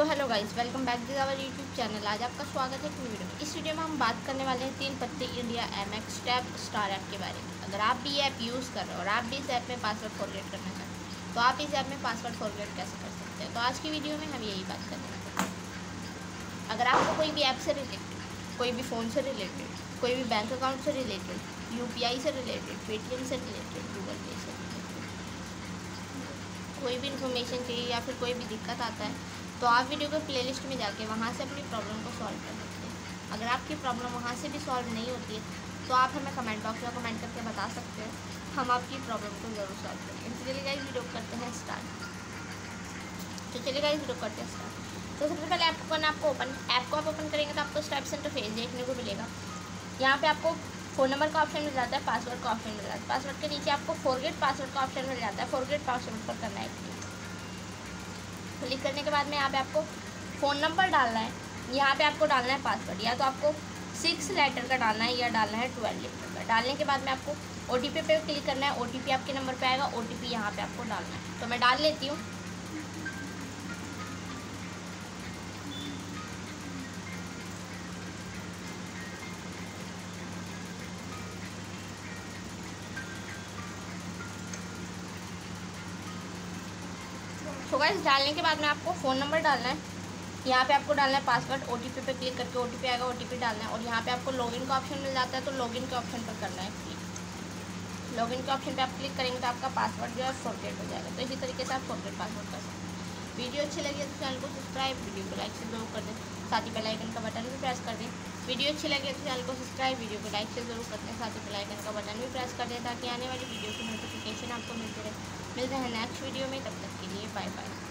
So hello guys, welcome back to our YouTube channel. आज आपका स्वागत है वीडियो में। इस वीडियो में हम बात करने वाले हैं तीन पत्ते India MX tap star app के बारे में। अगर आप भी ऐप यूज़ कर रहे हो और आप भी इस ऐप में पासवर्ड फॉरगेट करना चाहते हो तो आप इस ऐप में पासवर्ड फॉरगेट कैसे कर सकते हैं, तो आज की वीडियो में हम यही बात करने वाले हैं। अगर आपको कोई भी ऐप से रिलेटेड, कोई भी फ़ोन से रिलेटेड, कोई भी बैंक अकाउंट से रिलेटेड, यूपीआई से रिलेटेड, पेटीएम से रिलेटेड, गूगल पे से कोई भी इन्फॉर्मेशन चाहिए या फिर कोई भी दिक्कत आता है तो आप वीडियो को प्लेलिस्ट में जाके वहाँ से अपनी प्रॉब्लम को सॉल्व कर सकते हैं। अगर आपकी प्रॉब्लम वहाँ से भी सॉल्व नहीं होती है तो आप हमें कमेंट बॉक्स में कमेंट करके बता सकते हैं, हम आपकी प्रॉब्लम को ज़रूर सॉल्व करेंगे। इसलिए गाइस वीडियो करते हैं स्टार्ट। तो चलिए गाइस वीडियो करते हैं स्टार्ट। तो सबसे पहले ऐप को आप ओपन करेंगे तो आपको स्टार्ट इंटरफेस देखने को मिलेगा। यहाँ पर आपको फ़ोन नंबर का ऑप्शन मिल जाता है, पासवर्ड का ऑप्शन मिल जाता है। पासवर्ड के नीचे आपको फॉरगेट पासवर्ड का ऑप्शन मिल जाता है। फॉरगेट पासवर्ड पर करना है, क्लिक करने के बाद में यहाँ पे आपको फ़ोन नंबर डालना है। यहाँ पे आपको डालना है पासवर्ड, या तो आपको 6 लेटर का डालना है या डालना है 12 लेटर का। डालने के बाद में आपको OTP पे क्लिक करना है। OTP आपके नंबर पे आएगा, OTP यहाँ पे आपको डालना है। तो मैं डाल लेती हूँ। तो गाइस डालने के बाद में आपको फ़ोन नंबर डालना है, यहाँ पे आपको डालना है पासवर्ड, OTP पे क्लिक करके OTP आएगा, OTP डालना है। और यहाँ पे आपको लॉगिन का ऑप्शन मिल जाता है, तो लॉगिन के ऑप्शन पर करना है क्लिक। लॉगिन के ऑप्शन पे आप क्लिक करेंगे तो आपका पासवर्ड जो है फॉरगेट हो जाएगा। तो इसी तरीके से आप फॉरगेट पासवर्ड कर सकते हैं। वीडियो अच्छी लगी तो चैनल को सब्सक्राइब, वीडियो को लाइक से जरूर कर दें, साथ ही बेल आइकन का बटन भी प्रेस कर दें। वीडियो अच्छी लगी तो चैनल को सब्सक्राइब, वीडियो को लाइक से जरूर कर दें, साथ ही बेल आइकन का बटन भी प्रेस कर दें ताकि आने वाली वीडियो की नोटिफिकेशन आपको मिलती रहे। मिलते हैं नेक्स्ट वीडियो में, तब तक के लिए बाय बाय।